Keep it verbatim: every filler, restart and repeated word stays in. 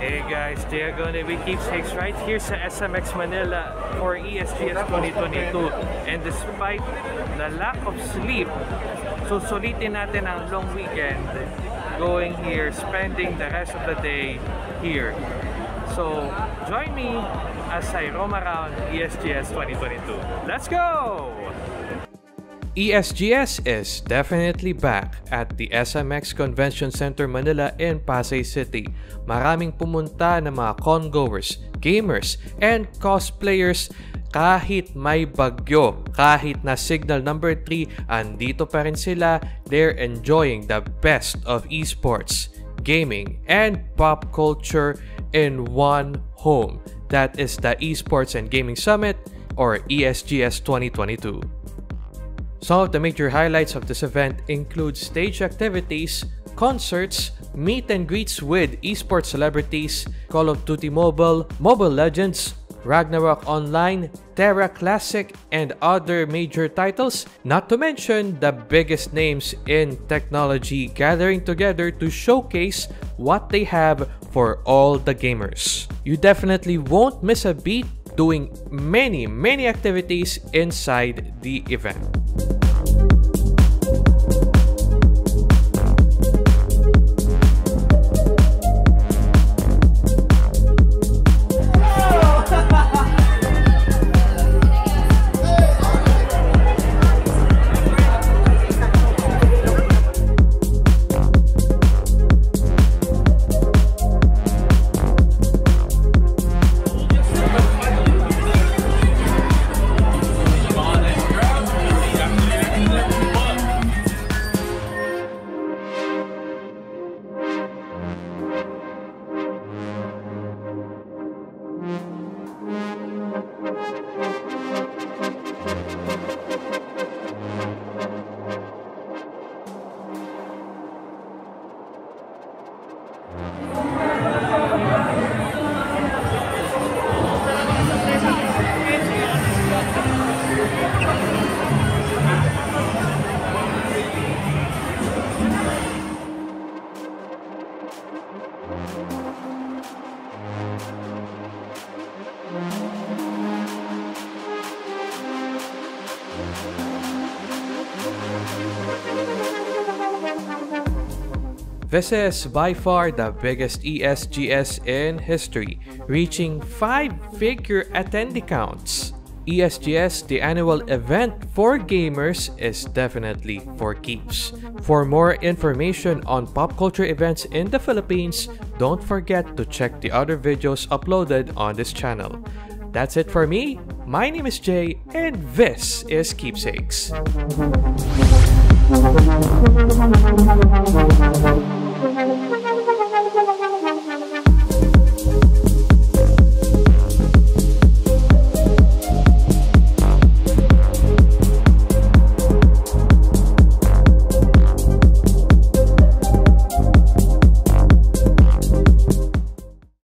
Hey guys, Jay Agonoy with Keepsakes right here sa S M X Manila for E S G S twenty twenty-two. And despite the lack of sleep, so sulitin natin ang long weekend going here, spending the rest of the day here. So join me as I roam around E S G S twenty twenty-two. Let's go! E S G S is definitely back at the S M X Convention Center Manila in Pasay City. Maraming pumunta na mga congoers, gamers, and cosplayers. Kahit may bagyo, kahit na signal number three, andito pa rin sila. They're enjoying the best of esports, gaming, and pop culture in one home. That is the Esports and Gaming Summit or E S G S twenty twenty-two. Some of the major highlights of this event include stage activities, concerts, meet and greets with esports celebrities, Call of Duty Mobile, Mobile Legends, Ragnarok Online, Terra Classic, and other major titles, not to mention the biggest names in technology gathering together to showcase what they have for all the gamers. You definitely won't miss a beat doing many, many activities inside the event. This is by far the biggest E S G S in history, reaching five-figure attendee counts. E S G S, the annual event for gamers, is definitely for keeps. For more information on pop culture events in the Philippines, don't forget to check the other videos uploaded on this channel. That's it for me. My name is Jay, and this is Keepsakes.